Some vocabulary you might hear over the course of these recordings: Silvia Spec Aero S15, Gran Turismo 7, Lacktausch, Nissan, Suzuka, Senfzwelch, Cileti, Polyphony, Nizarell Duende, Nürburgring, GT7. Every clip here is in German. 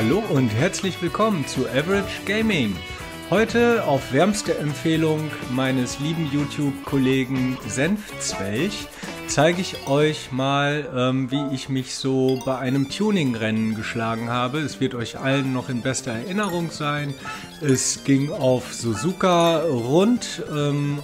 Hallo und herzlich willkommen zu Average Gaming. Heute auf wärmste Empfehlung meines lieben YouTube-Kollegen Senfzwelch zeige ich euch mal, wie ich mich so bei einem Tuning-Rennen geschlagen habe. Es wird euch allen noch in bester Erinnerung sein. Es ging auf Suzuka rund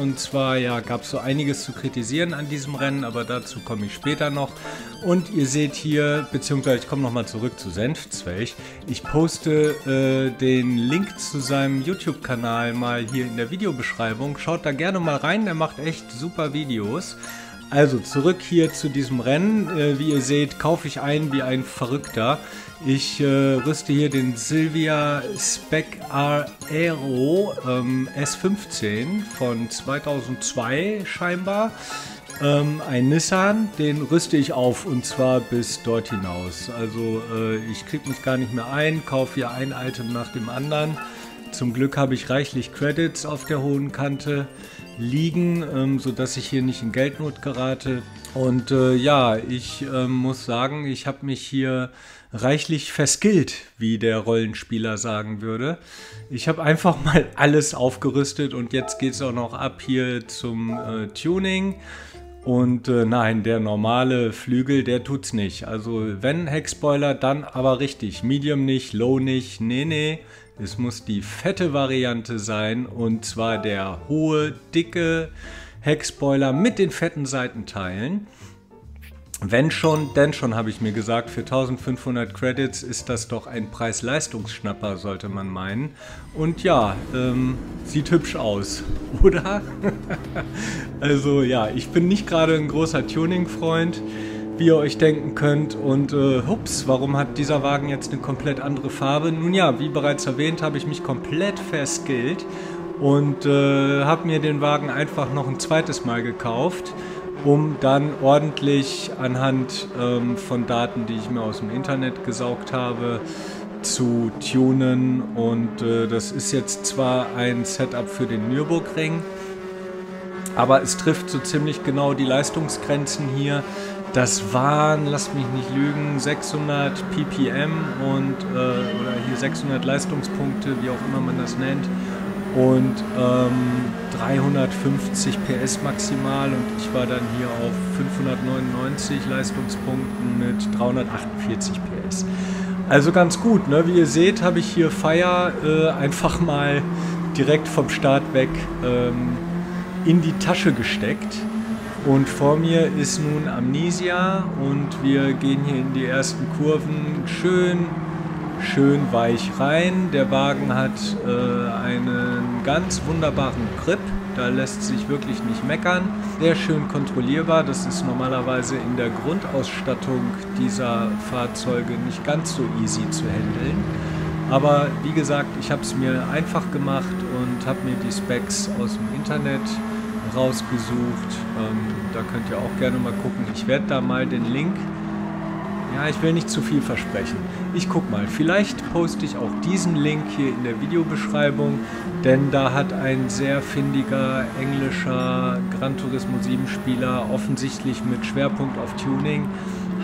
und zwar ja, gab es so einiges zu kritisieren an diesem Rennen, aber dazu komme ich später noch. Und ihr seht hier, beziehungsweise ich komme nochmal zurück zu Senfzwelch, ich poste den Link zu seinem YouTube-Kanal mal hier in der Videobeschreibung. Schaut da gerne mal rein, er macht echt super Videos. Also zurück hier zu diesem Rennen. Wie ihr seht, kaufe ich ein wie ein Verrückter. Ich rüste hier den Silvia Spec Aero S15 von 2002 scheinbar. Ein Nissan, den rüste ich auf und zwar bis dort hinaus. Also ich kriege mich gar nicht mehr ein, kaufe hier ein Item nach dem anderen. Zum Glück habe ich reichlich Credits auf der hohen Kante liegen, sodass ich hier nicht in Geldnot gerate. Und ja, ich muss sagen, ich habe mich hier reichlich verskillt, wie der Rollenspieler sagen würde. Ich habe einfach mal alles aufgerüstet und jetzt geht es auch noch ab hier zum Tuning. Und nein, der normale Flügel, der tut's nicht. Also wenn Heckspoiler, dann aber richtig. Medium nicht, Low nicht, nee, nee. Es muss die fette Variante sein und zwar der hohe, dicke Heckspoiler mit den fetten Seitenteilen. Wenn schon, denn schon, habe ich mir gesagt, für 1500 Credits ist das doch ein Preis-Leistungsschnapper, sollte man meinen. Und ja, sieht hübsch aus, oder? Also ja, ich bin nicht gerade ein großer Tuning-Freund, wie ihr euch denken könnt. Und hups, warum hat dieser Wagen jetzt eine komplett andere Farbe? Nun ja, wie bereits erwähnt, habe ich mich komplett verskillt und habe mir den Wagen einfach noch ein zweites Mal gekauft, um dann ordentlich anhand von Daten, die ich mir aus dem Internet gesaugt habe, zu tunen. Und das ist jetzt zwar ein Setup für den Nürburgring, aber es trifft so ziemlich genau die Leistungsgrenzen hier. Das waren, lasst mich nicht lügen, 600 ppm und oder hier 600 Leistungspunkte, wie auch immer man das nennt. Und 350 PS maximal und ich war dann hier auf 599 Leistungspunkten mit 348 PS. Also ganz gut, ne? Wie ihr seht, habe ich hier Fire einfach mal direkt vom Start weg in die Tasche gesteckt. Und vor mir ist nun Amnesia und wir gehen hier in die ersten Kurven schön weich rein. Der Wagen hat einen ganz wunderbaren Grip, da lässt sich wirklich nicht meckern. Sehr schön kontrollierbar, das ist normalerweise in der Grundausstattung dieser Fahrzeuge nicht ganz so easy zu handeln. Aber wie gesagt, ich habe es mir einfach gemacht und habe mir die Specs aus dem Internet rausgesucht. Da könnt ihr auch gerne mal gucken. Ich werde da mal den Link... Ja, ich will nicht zu viel versprechen. Ich guck mal, vielleicht poste ich auch diesen Link hier in der Videobeschreibung, denn da hat ein sehr findiger englischer Gran Turismo 7 Spieler, offensichtlich mit Schwerpunkt auf Tuning,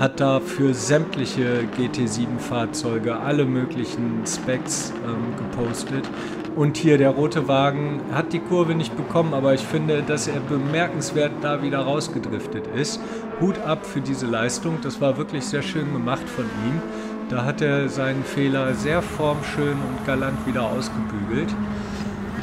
hat da für sämtliche GT7 Fahrzeuge alle möglichen Specs gepostet. Und hier der rote Wagen hat die Kurve nicht bekommen, aber ich finde, dass er bemerkenswert da wieder rausgedriftet ist. Hut ab für diese Leistung, das war wirklich sehr schön gemacht von ihm. Da hat er seinen Fehler sehr formschön und galant wieder ausgebügelt.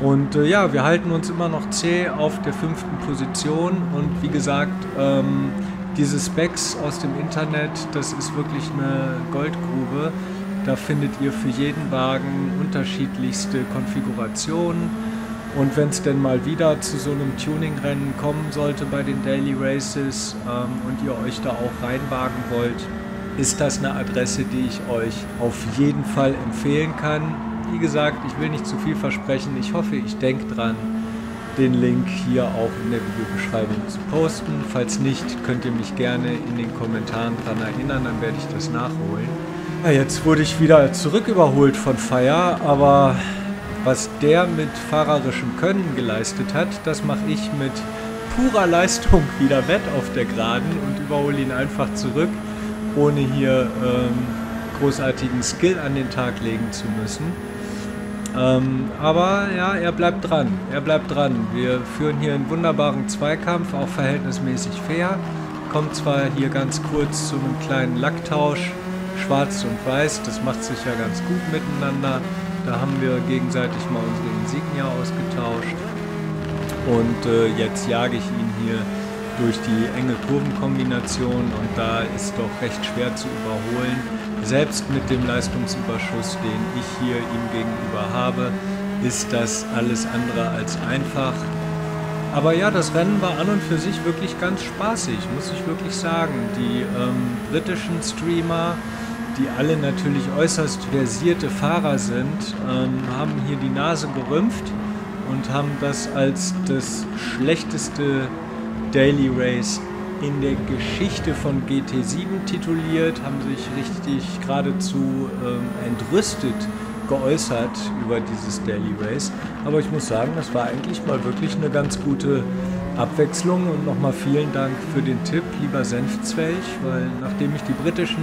Und ja, wir halten uns immer noch zäh auf der 5. Position und wie gesagt, diese Specs aus dem Internet, das ist wirklich eine Goldgrube. Da findet ihr für jeden Wagen unterschiedlichste Konfigurationen und wenn es denn mal wieder zu so einem Tuning-Rennen kommen sollte bei den Daily Races und ihr euch da auch reinwagen wollt, ist das eine Adresse, die ich euch auf jeden Fall empfehlen kann. Wie gesagt, ich will nicht zu viel versprechen, ich hoffe, ich denke dran, den Link hier auch in der Videobeschreibung zu posten. Falls nicht, könnt ihr mich gerne in den Kommentaren dran erinnern, dann werde ich das nachholen. Ja, jetzt wurde ich wieder zurück überholt von Fire, aber was der mit fahrerischem Können geleistet hat, das mache ich mit purer Leistung wieder wett auf der Geraden und überhole ihn einfach zurück, ohne hier großartigen Skill an den Tag legen zu müssen. Aber ja, er bleibt dran. Er bleibt dran. Wir führen hier einen wunderbaren Zweikampf, auch verhältnismäßig fair. Kommt zwar hier ganz kurz zu einem kleinen Lacktausch, schwarz und weiß, das macht sich ja ganz gut miteinander. Da haben wir gegenseitig mal unsere Insignien ausgetauscht. Und jetzt jage ich ihn hier durch die enge Kurvenkombination und da ist doch recht schwer zu überholen. Selbst mit dem Leistungsüberschuss, den ich hier ihm gegenüber habe, ist das alles andere als einfach. Aber ja, das Rennen war an und für sich wirklich ganz spaßig, muss ich wirklich sagen. Die britischen Streamer, die alle natürlich äußerst versierte Fahrer sind, haben hier die Nase gerümpft und haben das als das schlechteste Daily Race in der Geschichte von GT7 tituliert, haben sich richtig geradezu entrüstet geäußert über dieses Daily Race. Aber ich muss sagen, das war eigentlich mal wirklich eine ganz gute Abwechslung und nochmal vielen Dank für den Tipp, lieber Senfzwelch, weil nachdem ich die britischen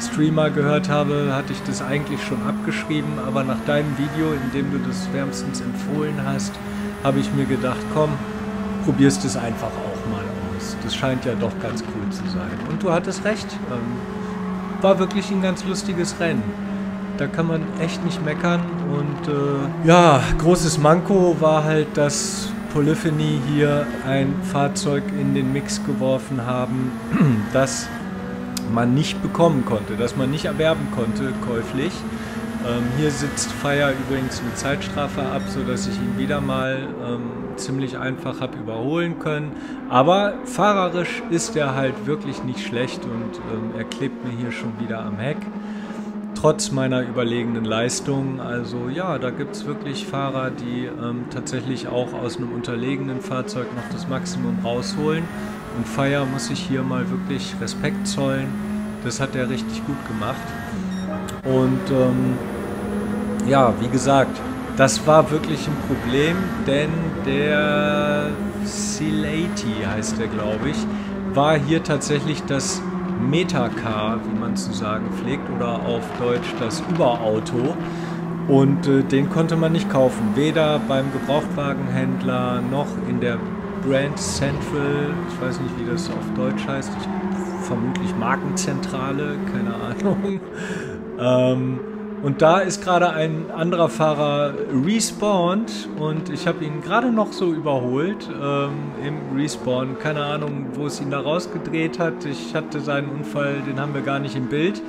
Streamer gehört habe, hatte ich das eigentlich schon abgeschrieben, aber nach deinem Video, in dem du das wärmstens empfohlen hast, habe ich mir gedacht, komm, probierst es einfach auch mal aus. Das scheint ja doch ganz cool zu sein. Und du hattest recht, war wirklich ein ganz lustiges Rennen. Da kann man echt nicht meckern und ja, großes Manko war halt, dass Polyphony hier ein Fahrzeug in den Mix geworfen haben, das man nicht bekommen konnte, das man nicht erwerben konnte käuflich. Hier sitzt Fire übrigens eine Zeitstrafe ab, sodass ich ihn wieder mal ziemlich einfach habe überholen können. Aber fahrerisch ist er halt wirklich nicht schlecht und er klebt mir hier schon wieder am Heck. Trotz meiner überlegenen Leistung, also ja, da gibt es wirklich Fahrer, die tatsächlich auch aus einem unterlegenen Fahrzeug noch das Maximum rausholen. Und Fire muss ich hier mal wirklich Respekt zollen, das hat er richtig gut gemacht. Und ja, wie gesagt, das war wirklich ein Problem, denn der Cileti heißt der, glaube ich, war hier tatsächlich das Meta-Car, wie man zu sagen pflegt, oder auf Deutsch das Überauto. Und den konnte man nicht kaufen, weder beim Gebrauchtwagenhändler noch in der Brand Central, ich weiß nicht, wie das auf Deutsch heißt, vermutlich Markenzentrale, keine Ahnung. Und da ist gerade ein anderer Fahrer respawned und ich habe ihn gerade noch so überholt im Respawn. Keine Ahnung, wo es ihn da rausgedreht hat. Ich hatte seinen Unfall, den haben wir gar nicht im Bild.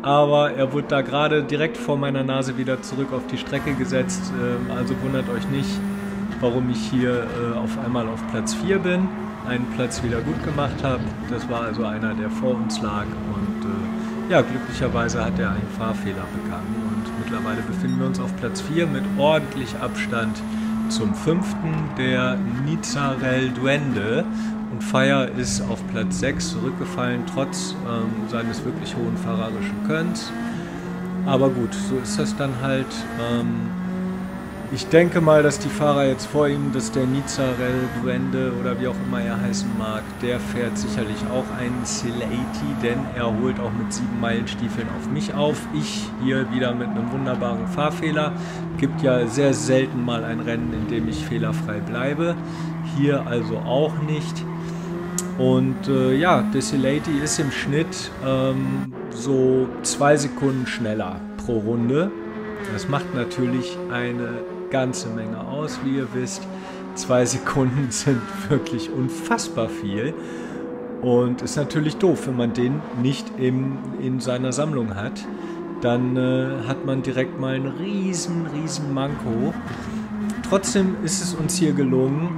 Aber er wurde da gerade direkt vor meiner Nase wieder zurück auf die Strecke gesetzt. Also wundert euch nicht, warum ich hier auf einmal auf Platz 4 bin. Einen Platz wieder gut gemacht habe. Das war also einer, der vor uns lag und ja, glücklicherweise hat er einen Fahrfehler begangen und mittlerweile befinden wir uns auf Platz 4 mit ordentlich Abstand zum 5. der Nizarell Duende und Fire ist auf Platz 6 zurückgefallen, trotz seines wirklich hohen fahrerischen Könns. Aber gut, so ist das dann halt. Ich denke mal, dass die Fahrer jetzt vor ihm, dass der Nizarell Duende oder wie auch immer er heißen mag, der fährt sicherlich auch einen Cileti, denn er holt auch mit 7 Meilenstiefeln auf mich auf. Ich hier wieder mit einem wunderbaren Fahrfehler. Gibt ja sehr selten mal ein Rennen, in dem ich fehlerfrei bleibe. Hier also auch nicht. Und ja, der Cileti ist im Schnitt so 2 Sekunden schneller pro Runde. Das macht natürlich eine ganze Menge aus, wie ihr wisst. 2 Sekunden sind wirklich unfassbar viel und ist natürlich doof, wenn man den nicht in seiner Sammlung hat. Dann hat man direkt mal ein riesen Manko. Trotzdem ist es uns hier gelungen,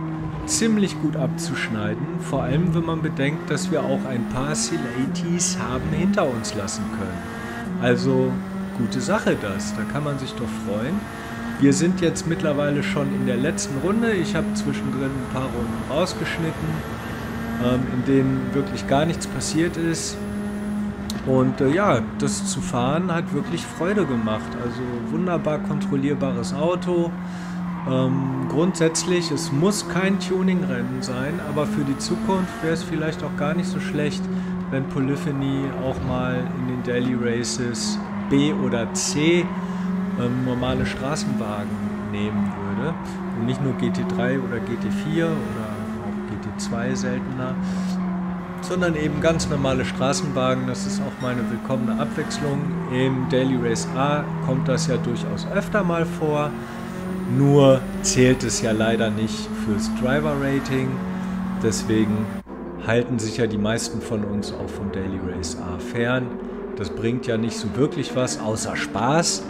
ziemlich gut abzuschneiden, vor allem wenn man bedenkt, dass wir auch ein paar Ciletis haben hinter uns lassen können. Also gute Sache das, da kann man sich doch freuen. Wir sind jetzt mittlerweile schon in der letzten Runde. Ich habe zwischendrin ein paar Runden rausgeschnitten, in denen wirklich gar nichts passiert ist. Und ja, das zu fahren hat wirklich Freude gemacht. Also wunderbar kontrollierbares Auto. Grundsätzlich, es muss kein Tuning-Rennen sein, aber für die Zukunft wäre es vielleicht auch gar nicht so schlecht, wenn Polyphony auch mal in den Daily Races B oder C normale Straßenwagen nehmen würde und nicht nur GT3 oder GT4 oder auch GT2 seltener, sondern eben ganz normale Straßenwagen. Das ist auch mal eine willkommene Abwechslung. Im Daily Race A kommt das ja durchaus öfter mal vor, nur zählt es ja leider nicht fürs Driver Rating, deswegen halten sich ja die meisten von uns auch vom Daily Race A fern. Das bringt ja nicht so wirklich was, außer Spaß.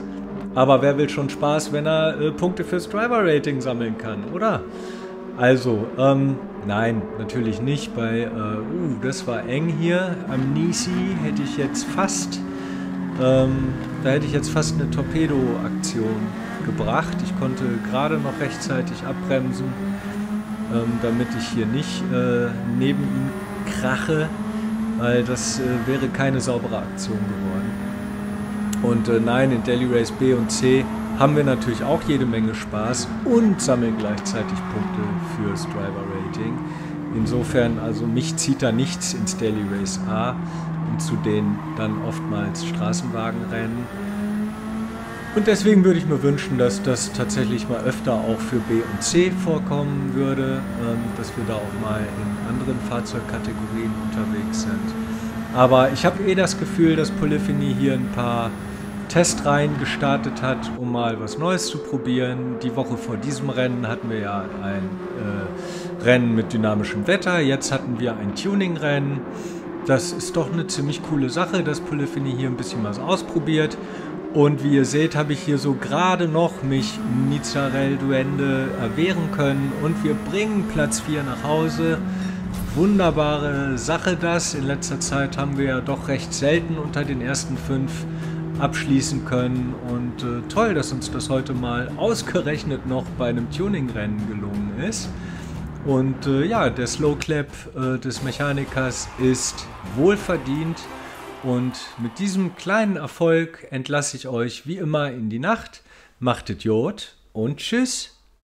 Aber wer will schon Spaß, wenn er Punkte fürs Driver-Rating sammeln kann, oder? Also, nein, natürlich nicht. Bei, das war eng hier. Am Nisi hätte ich jetzt fast, eine Torpedo-Aktion gebracht. Ich konnte gerade noch rechtzeitig abbremsen, damit ich hier nicht neben ihn krache, weil das wäre keine saubere Aktion geworden. Und nein, in Daily Race B und C haben wir natürlich auch jede Menge Spaß und sammeln gleichzeitig Punkte fürs Driver Rating. Insofern, also mich zieht da nichts ins Daily Race A und zu denen dann oftmals Straßenwagenrennen. Und deswegen würde ich mir wünschen, dass das tatsächlich mal öfter auch für B und C vorkommen würde, dass wir da auch mal in anderen Fahrzeugkategorien unterwegs sind. Aber ich habe das Gefühl, dass Polyphony hier ein paar Testreihen gestartet hat, um mal was Neues zu probieren. Die Woche vor diesem Rennen hatten wir ja ein Rennen mit dynamischem Wetter, jetzt hatten wir ein Tuning-Rennen. Das ist doch eine ziemlich coole Sache, dass Polyphony hier ein bisschen was ausprobiert. Und wie ihr seht, habe ich hier so gerade noch mich Nizarell Duende erwehren können. Und wir bringen Platz 4 nach Hause. Wunderbare Sache das. In letzter Zeit haben wir ja doch recht selten unter den ersten 5 abschließen können. Und toll, dass uns das heute mal ausgerechnet noch bei einem Tuning-Rennen gelungen ist. Und ja, der Slow Clap des Mechanikers ist wohlverdient. Und mit diesem kleinen Erfolg entlasse ich euch wie immer in die Nacht. Macht's gut und tschüss.